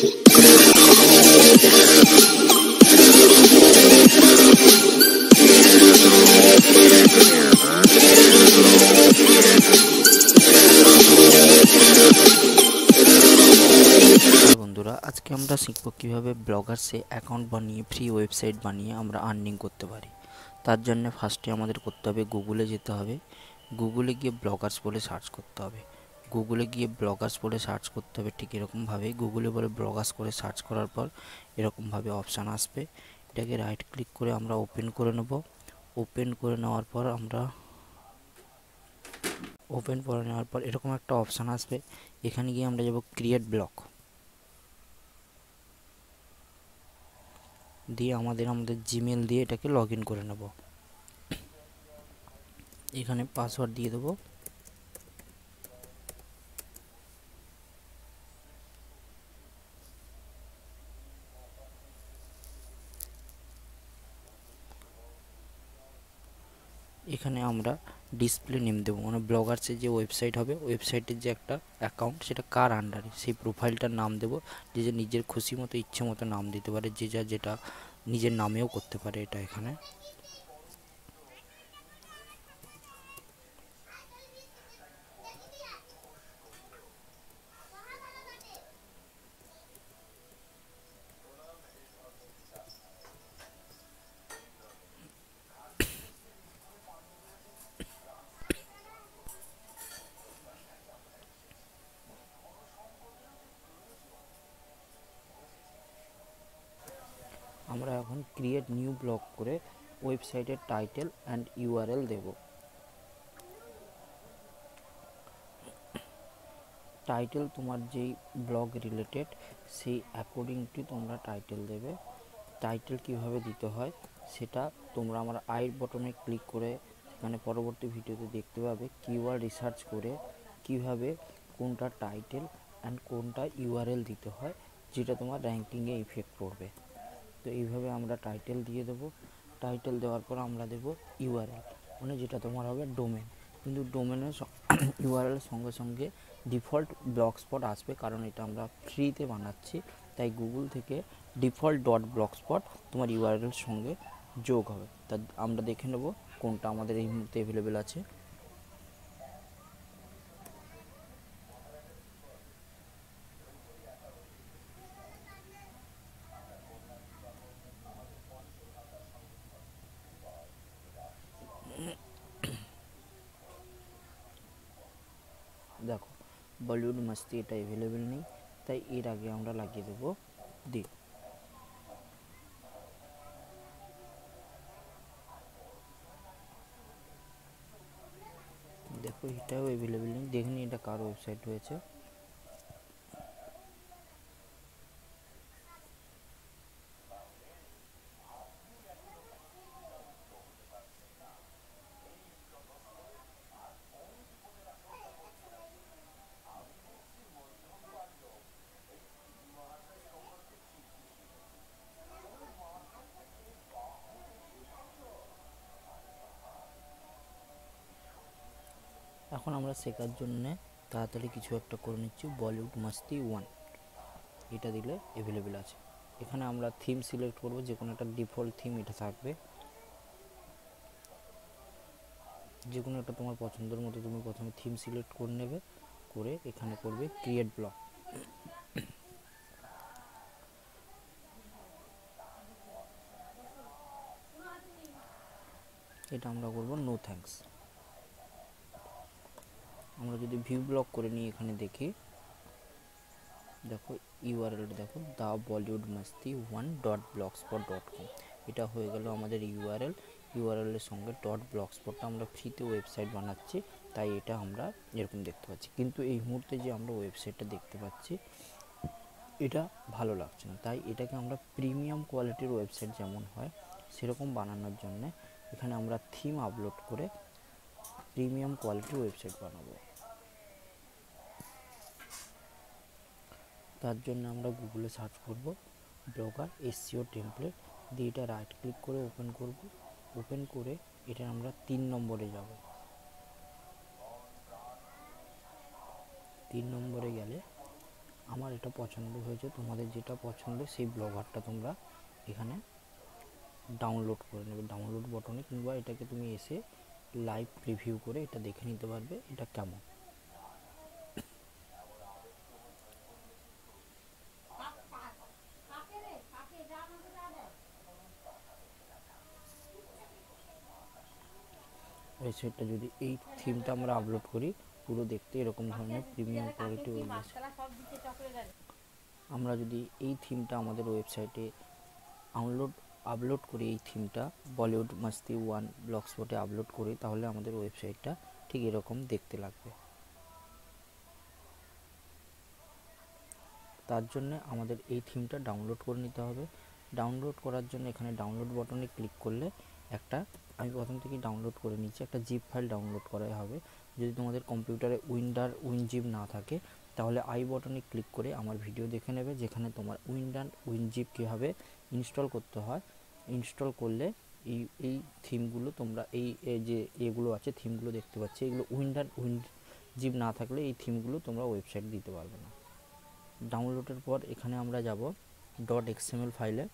আজকে আমরা শিখব কিভাবে ব্লগার্সে অ্যাকাউন্ট বানিয়ে ফ্রি ওয়েবসাইট বানিয়ে আমরা আর্নিং করতে পারি। তার জন্য ফার্স্টে আমাদের করতে হবে গুগলে যেতে হবে, গুগলে গিয়ে ব্লগার্স বলে সার্চ করতে হবে। গুগলে গিয়ে ব্লগার্স বলে সার্চ করতে হবে, ঠিক এরকমভাবে গুগলে বলে ব্লগার্স করে সার্চ করার পর এরকমভাবে অপশান আসবে। এটাকে রাইট ক্লিক করে আমরা ওপেন করে নেব। ওপেন করে নেওয়ার পর আমরা ওপেন করে নেওয়ার পর এরকম একটা অপশান আসবে, এখানে গিয়ে আমরা যাব ক্রিয়েট ব্লগ দিয়ে আমাদের জিমেল দিয়ে এটাকে লগ ইন করে নেব। এখানে পাসওয়ার্ড দিয়ে দেব, এখানে আমরা ডিসপ্লে নেম দেবো, মানে ব্লগার্সের যে ওয়েবসাইট হবে ওয়েবসাইটের যে একটা অ্যাকাউন্ট সেটা কার আন্ডারে সেই প্রোফাইলটার নাম দেবো, যে যে নিজের খুশি মতো ইচ্ছে মতো নাম দিতে পারে, যে যা যেটা নিজের নামেও করতে পারে। এটা এখানে আমরা এখন ক্রিয়েট নিউ ব্লগ করে ওয়েবসাইটের টাইটেল অ্যান্ড ইউআরএল দেব। টাইটেল তোমার যেই ব্লগ রিলেটেড সেই অ্যাকর্ডিং টু তোমরা টাইটেল দেবে। টাইটেল কিভাবে দিতে হয় সেটা তোমরা আমার আই বটনে ক্লিক করে মানে পরবর্তী ভিডিওতে দেখতে পাবে, কিওয়ার্ড রিসার্চ করে কিভাবে কোনটা টাইটেল অ্যান্ড কোনটা ইউআরএল দিতে হয়, যেটা তোমার র্যাঙ্কিংয়ে ইফেক্ট করবে। তো এইভাবে আমরা টাইটেল দিয়ে দেবো। টাইটেল দেওয়ার পর আমরা দেবো ইউআরএল, মানে যেটা তোমার হবে ডোমেন, কিন্তু ডোমেনের ইউআরএল সঙ্গে সঙ্গে ডিফল্ট ব্লগ স্পট আসবে, কারণ এটা আমরা ফ্রিতে বানাচ্ছি, তাই গুগল থেকে ডিফল্ট ডট ব্লগ স্পট তোমার ইউআরএল সঙ্গে যোগ হবে। তা আমরা দেখে নেব কোনটা আমাদের এই মুহূর্তে অ্যাভেলেবেল আছে। দেখো বলিউড মস্তি এটা অ্যাভেলেবেল নেই, তাই এর আগে আমরা লাগিয়ে দেবো দি। দেখো এটাও অ্যাভেলেবেল নেই, দেখুন এটা কার ওয়েবসাইট হয়েছে। এখন আমরা শেখার জন্যে তাড়াতাড়ি কিছু একটা করে নিচ্ছি। বলিউড মস্তি 1 এটা দিলে অ্যাভেলেবেল আছে। এখানে আমরা থিম সিলেক্ট করবো, যে কোনো একটা ডিফল্ট থিম এটা থাকবে, যে কোনো একটা তোমার পছন্দের মতো তুমি প্রথমে থিম সিলেক্ট করে নেবে, করে এখানে করবে ক্রিয়েট ব্লগ। এটা আমরা করবো নো থ্যাঙ্কস। আমরা যদি ভিউ ব্লগ করে নিই, এখানে দেখি, দেখো ইউআরএল দেখো দ্য বলিউড মস্তি 1.blogspot.com এটা হয়ে গেল আমাদের ইউআরএল। ইউআরএলের সঙ্গে ডট ব্লগ স্পটটা আমরা ফ্রিতে ওয়েবসাইট বানাচ্ছি, তাই এটা আমরা এরকম দেখতে পাচ্ছি, কিন্তু এই মুহূর্তে যে আমরা ওয়েবসাইটটা দেখতে পাচ্ছি এটা ভালো লাগছে না, তাই এটাকে আমরা প্রিমিয়াম কোয়ালিটির ওয়েবসাইট যেমন হয় সেরকম বানানোর জন্যে এখানে আমরা থিম আপলোড করে প্রিমিয়াম কোয়ালিটির ওয়েবসাইট বানাবো। তার জন্য আমরা গুগলে সার্চ করব ব্লগার এসইও টেমপ্লেট দিয়ে এটা রাইট ক্লিক করে ওপেন করব। ওপেন করে এটা আমরা 3 নম্বরে যাব। 3 নম্বরে গেলে আমার এটা পছন্দ হয়েছে, তোমাদের যেটা পছন্দ সেই ব্লগারটা তোমরা এখানে ডাউনলোড করে নেবে ডাউনলোড বটনে, কিংবা এটাকে তুমি এসে লাইভ প্রিভিউ করে এটা দেখে নিতে পারবে এটা কেমন। সেটা যদি এই থিমটা আমরা আপলোড করি পুরো দেখতে এরকম ধরনের প্রিমিয়াম কোয়ালিটি হয়ে যাবে। আমরা যদি এই থিমটা আমাদের ওয়েবসাইটে আপলোড করি, এই থিমটা বলিউড মাস্তি ওয়ান ব্লগস্পটে আপলোড করি, তাহলে আমাদের ওয়েবসাইটটা ঠিক এরকম দেখতে লাগবে। তার জন্য আমাদের এই থিমটা ডাউনলোড করে নিতে হবে। ডাউনলোড করার জন্য এখানে ডাউনলোড বাটনে ক্লিক করলে একটা, আমি প্রথম থেকে ডাউনলোড করে নিচ্ছি, একটা জিপ ফাইল ডাউনলোড করাই হবে। যদি তোমাদের কম্পিউটারে উইনজিপ না থাকে তাহলে আই বটনে ক্লিক করে আমার ভিডিও দেখে নেবে, যেখানে তোমার উইনজিপ কীভাবে ইনস্টল করতে হয়, ইনস্টল করলে এই থিমগুলো তোমরা এই যে এগুলো আছে থিমগুলো দেখতে পাচ্ছি, এগুলো উইনজিপ না থাকলে এই থিমগুলো তোমরা ওয়েবসাইট দিতে পারবে না। ডাউনলোডের পর এখানে আমরা যাব .xml ফাইলে।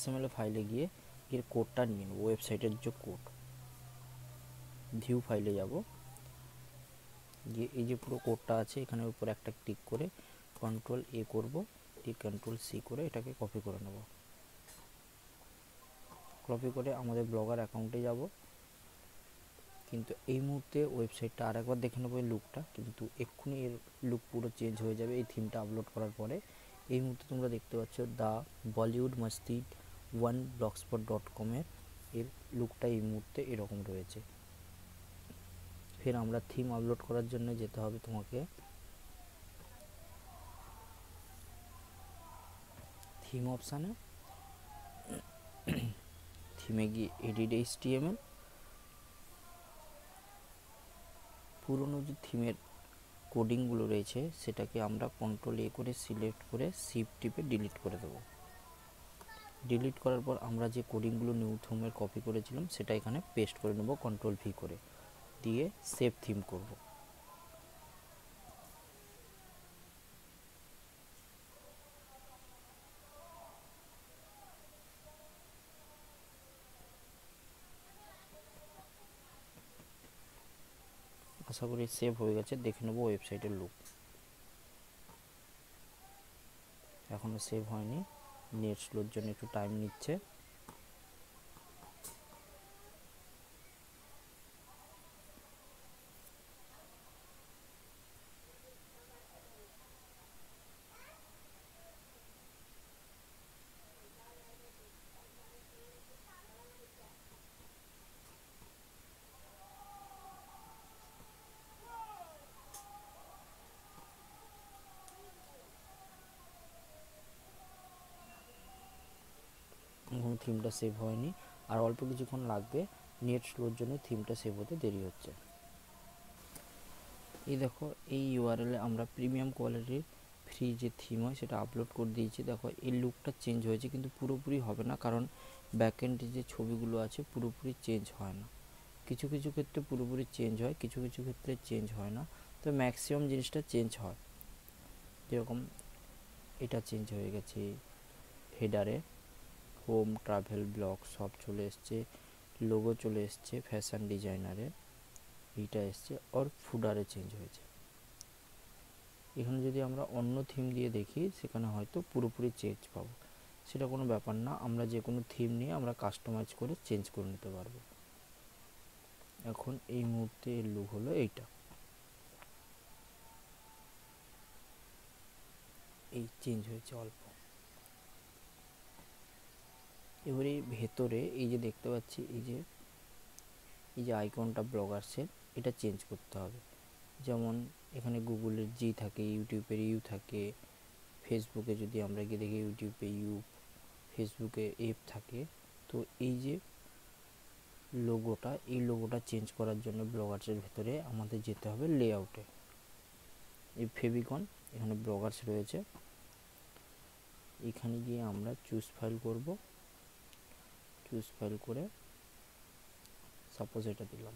.xml ফাইলে গিয়ে এর কোডটা নিয়ে নেব, ওয়েবসাইটের যে কোড, ভিউ ফাইলে যাব, গিয়ে এই যে পুরো কোডটা আছে এখানে উপরে একটা ক্লিক করে Ctrl+A করব, দিয়ে Ctrl+C করে এটাকে কপি করে নেব। কপি করে আমাদের ব্লগার অ্যাকাউন্টে যাব, কিন্তু এই মুহূর্তে ওয়েবসাইটটা আরেকবার দেখে নেব এই লুকটা, কিন্তু এক্ষুনি এর লুক পুরো চেঞ্জ হয়ে যাবে এই থিমটা আপলোড করার পরে। এই মুহূর্তে তোমরা দেখতে পাচ্ছ দ্য বলিউড মাস্তি ওয়ান blogspot.com-এর এর লুকটা এই মুহূর্তে এরকম রয়েছে। ফের আমরা থিম আপলোড করার জন্য যেতে হবে তোমাকে থিম অপশানে, থিমে গিয়ে এডিট HTML, পুরনো যে থিমের কোডিংগুলো রয়েছে সেটাকে আমরা Ctrl+A করে সিলেক্ট করে Shift টিপে ডিলিট করে দেবো। ডিলিট করার পর আমরা যে কোডিংগুলো নিউ থিমের কপি করেছিলাম সেটা এখানে পেস্ট করে নেব Ctrl+V করে, দিয়ে সেভ থিম করব। আশা করি সেভ হয়ে গেছে, দেখে নেব ওয়েবসাইটের লুক। এখনো সেভ হয়নি, নেট স্লোর জন্য একটু টাইম নিচ্ছে। থিমটা সেভ হয়নি, আর অল্প কিছুক্ষণ লাগবে, নেট স্লোর জন্য থিমটা সেভ হতে দেরি হচ্ছে। এই দেখো এই URL এ আমরা প্রিমিয়াম কোয়ালিটির ফ্রি যে থিম হয় সেটা আপলোড করে দিয়েছি। দেখো এই লুকটা চেঞ্জ হয়েছে, কিন্তু পুরোপুরি হবে না, কারণ ব্যাকএন্ডে যে ছবিগুলো আছে পুরোপুরি চেঞ্জ হয় না। কিছু কিছু ক্ষেত্রে পুরোপুরি চেঞ্জ হয়, কিছু কিছু ক্ষেত্রে চেঞ্জ হয় না, তো ম্যাক্সিমাম জিনিসটা চেঞ্জ হয়। যেরকম এটা চেঞ্জ হয়ে গেছে, হেডারে হোম, ট্রাভেল, ব্লগ সব চলে এসছে, লোগো চলে এসছে, ফ্যাশন ডিজাইনারে এইটা এসছে, আর ফুডারে চেঞ্জ হয়েছে। এখানে যদি আমরা অন্য থিম দিয়ে দেখি সেখানে হয়তো পুরোপুরি চেঞ্জ পাবো, সেটা কোনো ব্যাপার না, আমরা যে কোনো থিম নিয়ে আমরা কাস্টমাইজ করে চেঞ্জ করে নিতে পারবো। এখন এই মুহূর্তে লুক হলো এইটা, এই চেঞ্জ হয়েছে অল্প। এবারে ভেতরে এই যে দেখতে পাচ্ছি এই যে আইকনটা ব্লগার্সের, এটা চেঞ্জ করতে হবে। যেমন এখানে গুগলের জি থাকে, ইউটিউবের ইউ থাকে, ফেসবুকে যদি আমরা গিয়ে দেখি ইউটিউবে ইউ, ফেসবুকে এফ থাকে। তো এই যে লোগোটা, এই লোগোটা চেঞ্জ করার জন্য ব্লগার্সের ভেতরে আমাদের যেতে হবে লেআউটে। এই ফেভিকন, এখানে ব্লগার্স রয়েছে, এখানে গিয়ে আমরা চুজ ফাইল করব। চুজ ফাইল করে সাপোজ এটা দিলাম,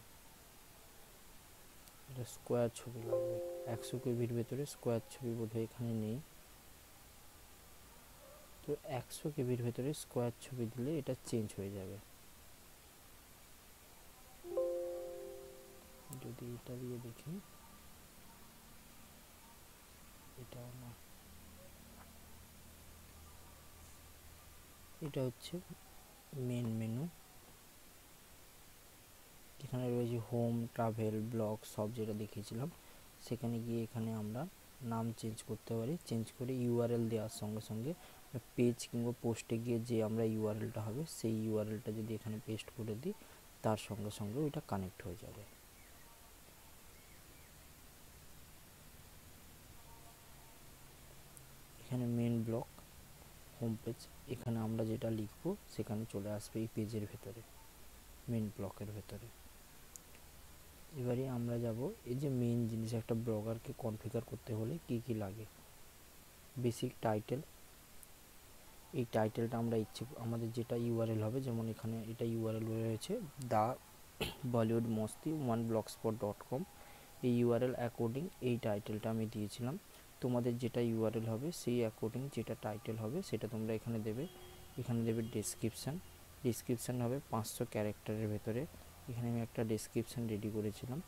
এটা স্কয়ার ছবি লাগবে 100 কিউবির ভিতরে স্কয়ার ছবি বলে এখানে নেই তো 100 কিউবির ভিতরে স্কয়ার ছবি দিলে এটা চেঞ্জ হয়ে যাবে যদি এটা দিয়ে দেখি এটাও না এটা হচ্ছে মেন মেনু এখানে রয়েছে হোম ট্রাভেল ব্লগ সব যেটা দেখিয়েছিলাম সেখানে গিয়ে এখানে আমরা নাম চেঞ্জ করতে পারি চেঞ্জ করে ইউআরএল দেওয়ার সঙ্গে সঙ্গে পেজ কিংবা পোস্টে গিয়ে যে আমরা ইউআরএলটা হবে সেই ইউআরএলটা যদি এখানে পেস্ট করে দিই তার সঙ্গে সঙ্গে ওইটা কানেক্ট হয়ে যাবে এখানে মেন ব্লগ হোম পেজ এখানে আমরা যেটা লিখবো সেখানে চলে আসবে এই পেজের ভেতরে মেন ব্লকের ভেতরে এবারে আমরা যাব এই যে মেইন জিনিস একটা ব্লগারকে কনফিগার করতে হলে কি কি লাগে বেসিক টাইটেল এই টাইটেলটা আমরা ইচ্ছে আমাদের যেটা ইউআরএল হবে যেমন এখানে এটা ইউআরএল রয়েছে দা বলিউড মস্তি 1blogspot.com এই ইউআরএল অ্যাকর্ডিং এই টাইটেলটা আমি দিয়েছিলাম তোমাদের যেটা ইউআরএল হবে সেই অ্যাকর্ডিং যেটা টাইটেল হবে সেটা তোমরা এখানে দেবে ডেসক্রিপশন ডেসক্রিপশন হবে 500 ক্যারেক্টারের ভিতরে এখানে আমি একটা ডেসক্রিপশন রেডি করেছিলাম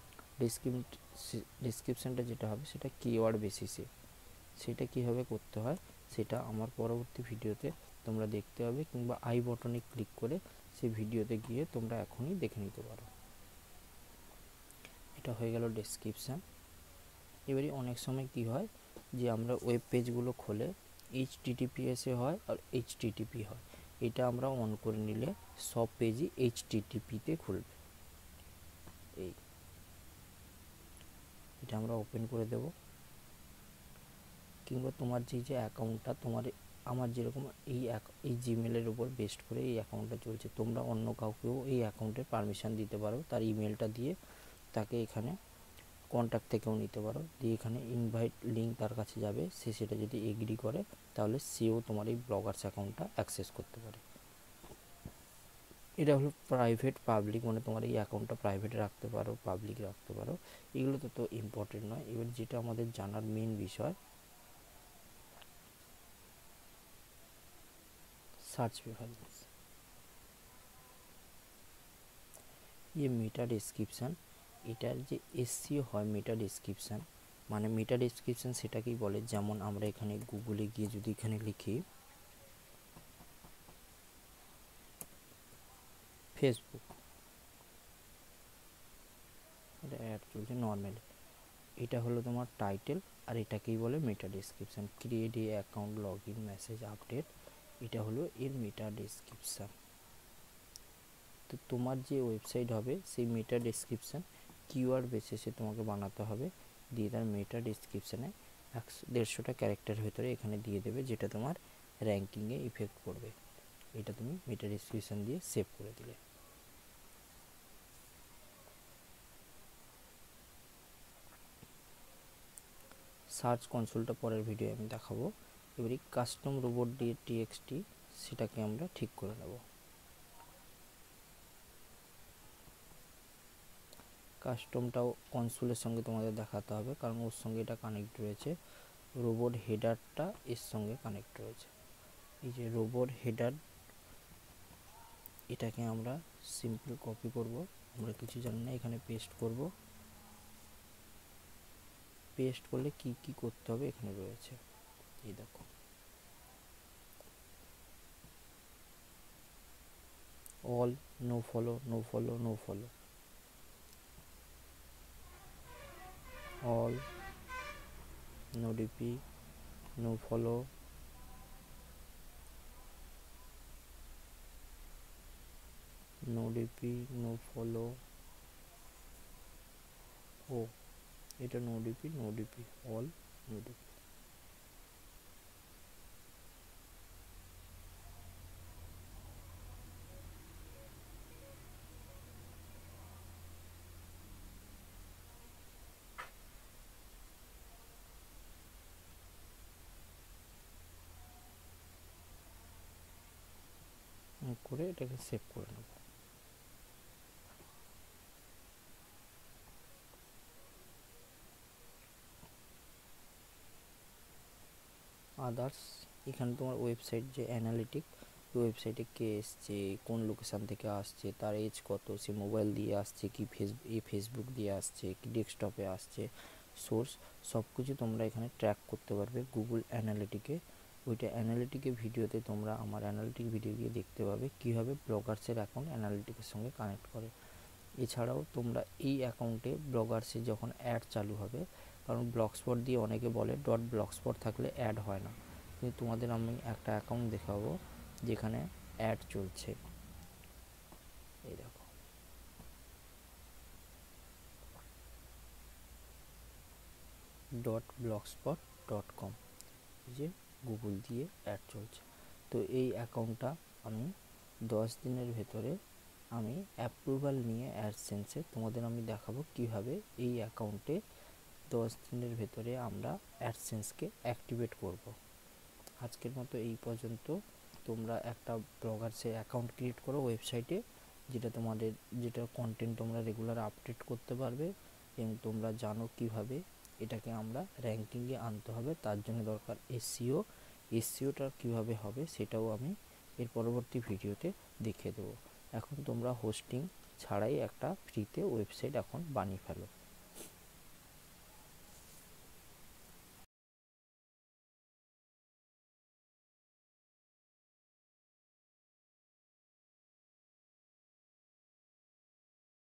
ডেসক্রিপশনটা যেটা হবে সেটা কিওয়ার্ড বেসিসে সেটা কিভাবে করতে হয় সেটা আমার পরবর্তী ভিডিওতে তোমরা দেখতে হবে কিংবা আই বাটনে ক্লিক করে সেই ভিডিওতে গিয়ে তোমরা এখনই দেখে নিতে পারো এটা হয়ে গেল ডেসক্রিপশন এবারে অনেক সময় কি হয় যে আমরা ওয়েব পেজগুলো খোলে https এ হয় আর http হয় এটা আমরা অন করে নিলে সব পেজই http তে খুলবে এই এটা আমরা ওপেন করে দেব কিংবা তোমার যে অ্যাকাউন্টটা তোমার আমার যেরকম এই জিমেলের উপর বেস করে এই অ্যাকাউন্টটা চলছে তোমরা অন্য কাউকেও এই অ্যাকাউন্টের পারমিশন দিতে পারো তার ইমেলটা দিয়ে তাকে এখানে কন্টাক্ট থেকেও নিতে পারো দিয়ে এখানে ইনভাইট লিংক তার কাছে যাবে সে সেটা যদি এগ্রি করে তাহলে সেও তোমার এই ব্লগার্স অ্যাকাউন্টটা অ্যাক্সেস করতে পারে এটা হলো প্রাইভেট পাবলিক মানে তোমার এই অ্যাকাউন্টটা প্রাইভেট রাখতে পারো পাবলিক রাখতে পারো এগুলো তো ইম্পর্টেন্ট নয় এবার যেটা আমাদের জানার মেন বিষয় সার্চ প্রেফারেন্স এই মেটা ডেসক্রিপশন এটার যে এসসিও হয় মেটা ডেসক্রিপশন মানে মেটা ডেসক্রিপশন সেটাকেই বলে যেমন আমরা এখানে গুগলে গিয়ে যদি এখানে লিখি ফেসবুক এটা অ্যাড চলছে নর্মাল এটা হলো তোমার টাইটেল আর এটাকেই বলে meta description create a account log in message update এটা হলো এর মেটা ডেসক্রিপশন তো তোমার যে ওয়েবসাইট হবে সেই মেটা ডেসক্রিপশন কিওয়ার্ড বেসিসে তোমাকে বানাতে হবে দিয়ে তার মেটা ডেসক্রিপশনে 150টা ক্যারেক্টার ভিতরে এখানে দিয়ে দেবে যেটা তোমার র্যাঙ্কিংয়ে ইফেক্ট করবে এটা তুমি মেটা ডেসক্রিপশন দিয়ে সেভ করে দিলে সার্চ কনসোলটা পরের ভিডিও আমি দেখাবো এবারে কাস্টম রোবট দিয়ে টিএক্সটি সেটাকে আমরা ঠিক করে নেব কাস্টমটাও কনসোলের সঙ্গে তোমাদের দেখাতে হবে কারণ ওর সঙ্গে এটা কানেক্ট রয়েছে রোবট হেডারটা এর সঙ্গে কানেক্ট রয়েছে এই যে রোবট হেডার এটাকে আমরা সিম্পল কপি করব আমরা কিছু জানি না এখানে পেস্ট করব পেস্ট করলে কি কি করতে হবে এখানে রয়েছে এই দেখো all no follow no follow no follow all no dp no follow no dp no follow oh eta no dp all no dp করে এটাকে সেভ করে নেব আদার্স এখানে তোমার ওয়েবসাইট যে অ্যানালিটিক ওয়েবসাইটে কে আসছে কোন লোকেশন থেকে আসছে তার এজ কত সে মোবাইল দিয়ে আসছে কি ফেসবুক দিয়ে আসছে কি ডেস্কটপে আসছে সোর্স সব কিছু তোমরা এখানে ট্র্যাক করতে পারবে গুগল অ্যানালিটিকে ওইটা অ্যানালিটিকে ভিডিওতে তোমরা আমার অ্যানালিটিক ভিডিও গিয়ে দেখতে পাবে কিভাবে ব্লগার্সের অ্যাকাউন্ট অ্যানালিটিকের সঙ্গে কানেক্ট করে এছাড়াও তোমরা এই অ্যাকাউন্টে ব্লগার্সের যখন অ্যাড চালু হবে কারণ ব্লগস্পট দিয়ে অনেকে বলে ডট ব্লগস্পট থাকলে অ্যাড হয় না কিন্তু তোমাদের আমি একটা অ্যাকাউন্ট দেখাবো যেখানে অ্যাড চলছে এই দেখো .blogspot.com যে গুগল দিয়ে অ্যাড চলছে তো এই অ্যাকাউন্টটা আমি 10 দিনের ভেতরে আমি অ্যাপ্রুভাল নিয়ে অ্যাডসেন্সে তোমাদের আমি দেখাবো কিভাবে এই অ্যাকাউন্টে 10 দিনের ভেতরে আমরা অ্যাডসেন্সকে অ্যাক্টিভেট করব আজকের মতো এই পর্যন্ত তোমরা একটা ব্লগার্সের অ্যাকাউন্ট ক্রিয়েট করো ওয়েবসাইটে যেটা তোমাদের যেটা কন্টেন্ট তোমরা রেগুলার আপডেট করতে পারবে এবং তোমরা জানো কিভাবে এটাকে আমরা র্যাঙ্কিংয়ে আনতে হবে তার জন্য দরকার এসইও এসইওটা কিভাবে হবে সেটাও আমি এর পরবর্তী ভিডিওতে দেখিয়ে দেবো এখন তোমরা হোস্টিং ছাড়াই একটা ফ্রিতে ওয়েবসাইট এখন বানিয়ে ফেলো